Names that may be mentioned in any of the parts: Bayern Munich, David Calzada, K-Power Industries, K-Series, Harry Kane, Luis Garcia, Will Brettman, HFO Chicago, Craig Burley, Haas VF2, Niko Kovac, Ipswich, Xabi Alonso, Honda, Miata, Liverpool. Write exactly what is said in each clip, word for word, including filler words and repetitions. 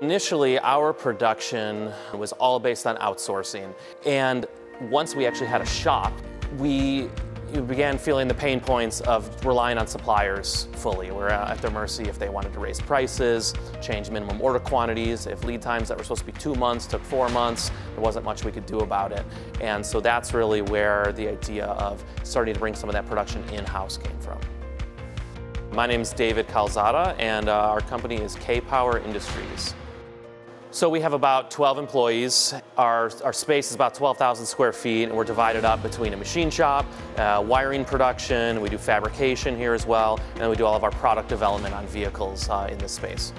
Initially, our production was all based on outsourcing. And once we actually had a shop, we began feeling the pain points of relying on suppliers fully. We're at their mercy if they wanted to raise prices, change minimum order quantities, if lead times that were supposed to be two months took four months, there wasn't much we could do about it. And so that's really where the idea of starting to bring some of that production in-house came from. My name is David Calzada, and uh, our company is K-Power Industries. So we have about twelve employees. Our, our space is about twelve thousand square feet, and we're divided up between a machine shop, uh, wiring production, we do fabrication here as well, and we do all of our product development on vehicles uh, in this space.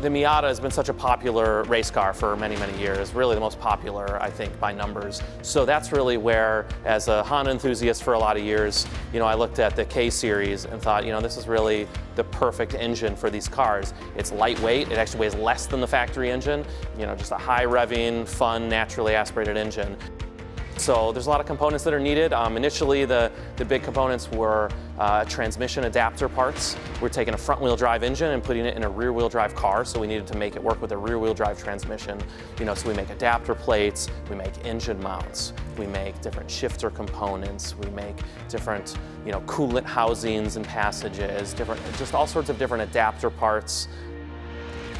The Miata has been such a popular race car for many, many years, really the most popular, I think, by numbers. So that's really where, as a Honda enthusiast for a lot of years, you know, I looked at the K-Series and thought, you know, this is really the perfect engine for these cars. It's lightweight, it actually weighs less than the factory engine, you know, just a high-revving, fun, naturally aspirated engine. So there's a lot of components that are needed. Um, initially, the, the big components were uh, transmission adapter parts. We're taking a front-wheel drive engine and putting it in a rear-wheel drive car, so we needed to make it work with a rear-wheel drive transmission. You know, so we make adapter plates, we make engine mounts, we make different shifter components, we make different, you know, coolant housings and passages, different, just all sorts of different adapter parts.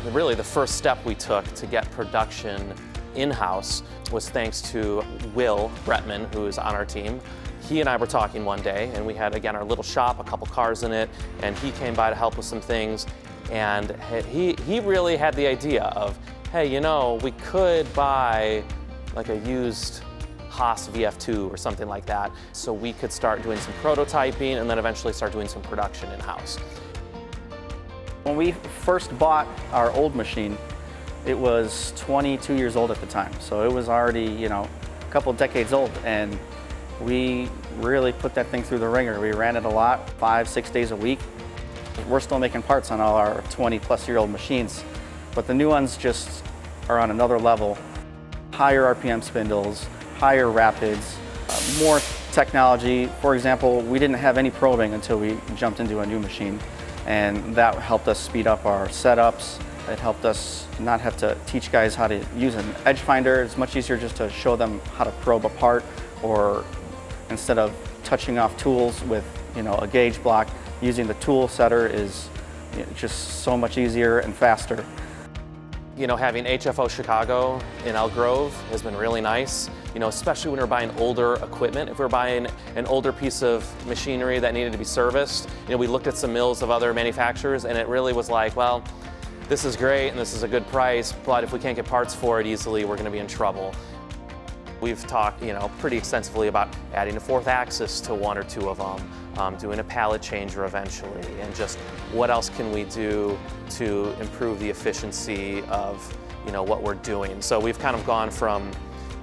And really, the first step we took to get production in-house was thanks to Will Brettman, who is on our team. He and I were talking one day, and we had, again, our little shop, a couple cars in it, and he came by to help with some things, and he, he really had the idea of, hey, you know, we could buy like a used Haas V F two or something like that, so we could start doing some prototyping and then eventually start doing some production in-house. When we first bought our old machine, it was twenty-two years old at the time, so it was already, you know, a couple decades old, and we really put that thing through the ringer. We ran it a lot, five, six days a week. We're still making parts on all our twenty-plus-year-old machines, but the new ones just are on another level. Higher R P M spindles, higher rapids, uh, more technology. For example, we didn't have any probing until we jumped into a new machine, and that helped us speed up our setups. It helped us not have to teach guys how to use an edge finder. It's much easier just to show them how to probe a part, or instead of touching off tools with, you know, a gauge block, using the tool setter is, you know, just so much easier and faster. You know, having H F O Chicago in Elk Grove has been really nice, you know, especially when we're buying older equipment. If we're buying an older piece of machinery that needed to be serviced, you know, we looked at some mills of other manufacturers, and it really was like, well, this is great and this is a good price, but if we can't get parts for it easily, we're going to be in trouble. We've talked, you know, pretty extensively about adding a fourth axis to one or two of them, um, doing a pallet changer eventually, and just what else can we do to improve the efficiency of, you know, what we're doing. So we've kind of gone from,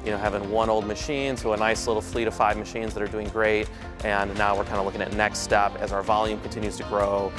you know, having one old machine to a nice little fleet of five machines that are doing great, and now we're kind of looking at next step as our volume continues to grow.